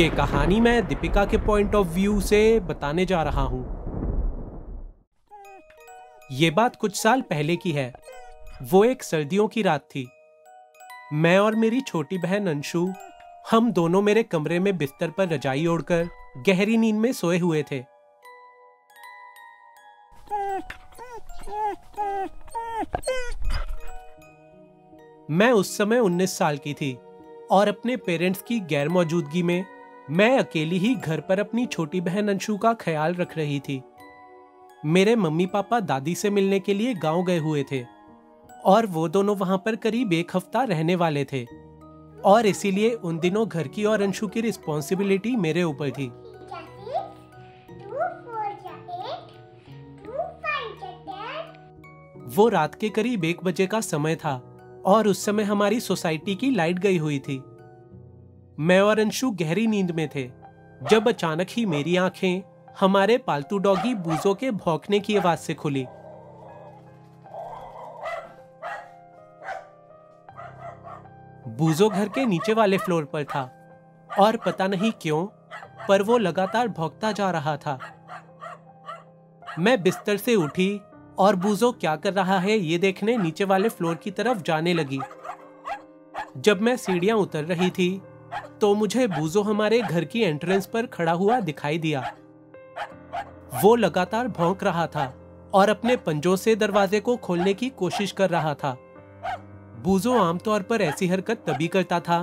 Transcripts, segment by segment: ये कहानी मैं दीपिका के पॉइंट ऑफ व्यू से बताने जा रहा हूँ। ये बात कुछ साल पहले की है। वो एक सर्दियों की रात थी। मैं और मेरी छोटी बहन अंशु, हम दोनों मेरे कमरे में बिस्तर पर रजाई ओढ़कर गहरी नींद में सोए हुए थे। मैं उस समय 19 साल की थी और अपने पेरेंट्स की गैर मौजूदगी में मैं अकेली ही घर पर अपनी छोटी बहन अंशु का ख्याल रख रही थी। मेरे मम्मी पापा दादी से मिलने के लिए गांव गए हुए थे और वो दोनों वहां पर करीब एक हफ्ता रहने वाले थे और इसीलिए उन दिनों घर की और अंशु की रिस्पॉन्सिबिलिटी मेरे ऊपर थी। वो रात के करीब 1 बजे का समय था और उस समय हमारी सोसाइटी की लाइट गई हुई थी। मैं और अंशु गहरी नींद में थे जब अचानक ही मेरी आंखें हमारे पालतू डॉगी बूजो के भौंकने की आवाज से खुली। बूजो घर के नीचे वाले फ्लोर पर था और पता नहीं क्यों पर वो लगातार भौंकता जा रहा था। मैं बिस्तर से उठी और बूजो क्या कर रहा है ये देखने नीचे वाले फ्लोर की तरफ जाने लगी। जब मैं सीढ़ियां उतर रही थी तो मुझे बूजो हमारे घर की एंट्रेंस पर खड़ा हुआ दिखाई दिया। वो लगातार भौंक रहा था और अपने पंजों से दरवाजे को खोलने की कोशिश कर रहा था। बूजो आमतौर पर ऐसी हरकत तभी करता था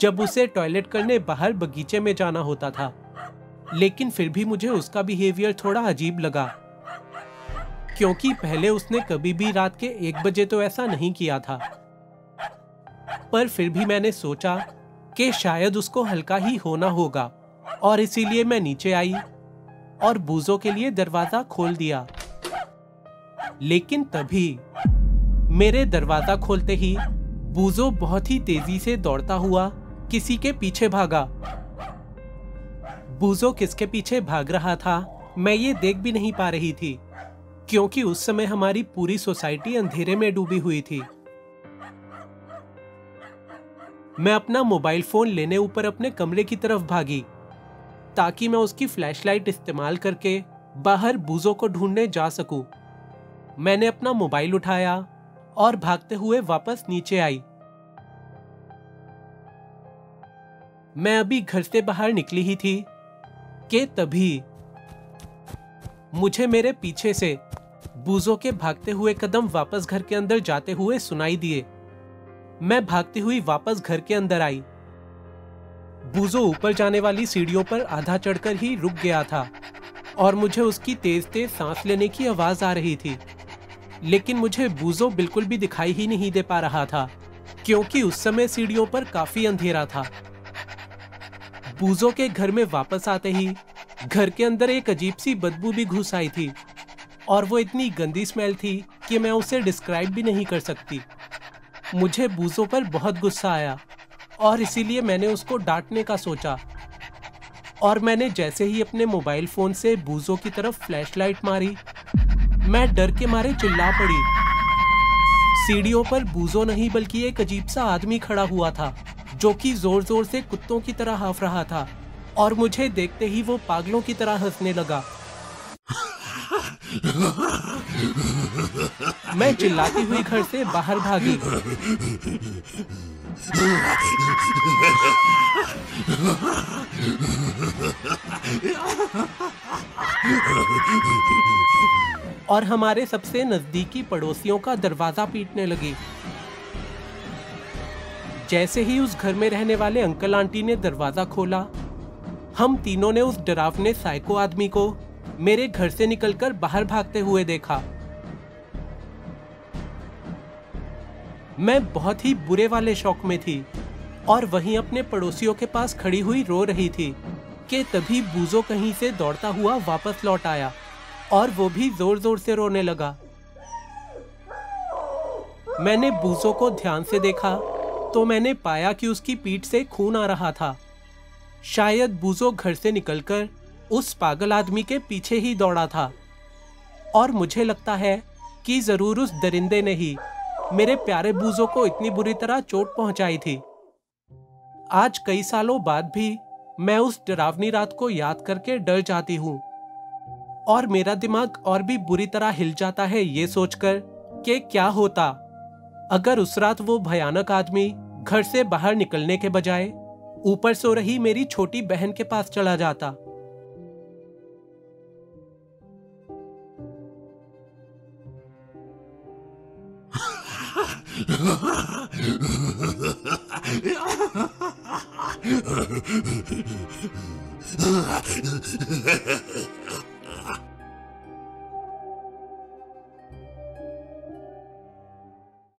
जब उसे टॉयलेट करने बाहर बगीचे में जाना होता था, लेकिन फिर भी मुझे उसका बिहेवियर थोड़ा अजीब लगा क्योंकि पहले उसने कभी भी रात के 1 बजे तो ऐसा नहीं किया था। पर फिर भी मैंने सोचा कि शायद उसको हल्का ही होना होगा और इसीलिए मैं नीचे आई और बूजो के लिए दरवाजा खोल दिया। लेकिन तभी मेरे दरवाजा खोलते ही बूजो बहुत ही तेजी से दौड़ता हुआ किसी के पीछे भागा। बूजो किसके पीछे भाग रहा था मैं ये देख भी नहीं पा रही थी क्योंकि उस समय हमारी पूरी सोसाइटी अंधेरे में डूबी हुई थी। मैं अपना मोबाइल फोन लेने ऊपर अपने कमरे की तरफ भागी ताकि मैं उसकी फ्लैशलाइट इस्तेमाल करके बाहर बूजो को ढूंढने जा सकूं। मैंने अपना मोबाइल उठाया और भागते हुए वापस नीचे आई। मैं अभी घर से बाहर निकली ही थी कि तभी मुझे मेरे पीछे से बूजो के भागते हुए कदम वापस घर के अंदर जाते हुए सुनाई दिए। मैं भागती हुई वापस घर के अंदर आई। बूजो ऊपर जाने वाली सीढ़ियों पर आधा चढ़कर ही रुक गया था और मुझे उसकी तेज तेज सांस लेने की आवाज आ रही थी, लेकिन मुझे बूजो बिल्कुल भी दिखाई ही नहीं दे पा रहा था क्योंकि उस समय सीढ़ियों पर काफी अंधेरा था। बूजो के घर में वापस आते ही घर के अंदर एक अजीब सी बदबू भी घुस आई थी और वो इतनी गंदी स्मेल थी कि मैं उसे डिस्क्राइब भी नहीं कर सकती। मुझे बूजो पर बहुत गुस्सा आया और इसीलिए मैंने उसको डांटने का सोचा और मैंने जैसे ही अपने मोबाइल फोन से बूजो की तरफ फ्लैशलाइट मारी, मैं डर के मारे चिल्ला पड़ी। सीढ़ियों पर बूजो नहीं बल्कि एक अजीब सा आदमी खड़ा हुआ था जो कि जोर जोर से कुत्तों की तरह हाफ रहा था और मुझे देखते ही वो पागलों की तरह हंसने लगा। मैं चिल्लाती हुई घर से बाहर भागी। और हमारे सबसे नजदीकी पड़ोसियों का दरवाजा पीटने लगी। जैसे ही उस घर में रहने वाले अंकल आंटी ने दरवाजा खोला, हम तीनों ने उस डरावने साइको आदमी को मेरे घर से निकलकर बाहर भागते हुए देखा। मैं बहुत ही बुरे वाले शौक में थी और वहीं अपने पड़ोसियों के पास खड़ी हुई रो रही थी कि तभी बूजो कहीं से दौड़ता हुआ वापस लौट आया और वो भी जोर जोर से रोने लगा। मैंने बूजो को ध्यान से देखा तो मैंने पाया कि उसकी पीठ से खून आ रहा था। शायद बूजो घर से निकलकर उस पागल आदमी के पीछे ही दौड़ा था और मुझे लगता है कि जरूर उस दरिंदे ने ही मेरे प्यारे बूजो को इतनी बुरी तरह चोट पहुंचाई थी। आज कई सालों बाद भी मैं उस डरावनी रात को याद करके डर जाती हूँ और मेरा दिमाग और भी बुरी तरह हिल जाता है ये सोचकर कि क्या होता अगर उस रात वो भयानक आदमी घर से बाहर निकलने के बजाय ऊपर सो रही मेरी छोटी बहन के पास चला जाता।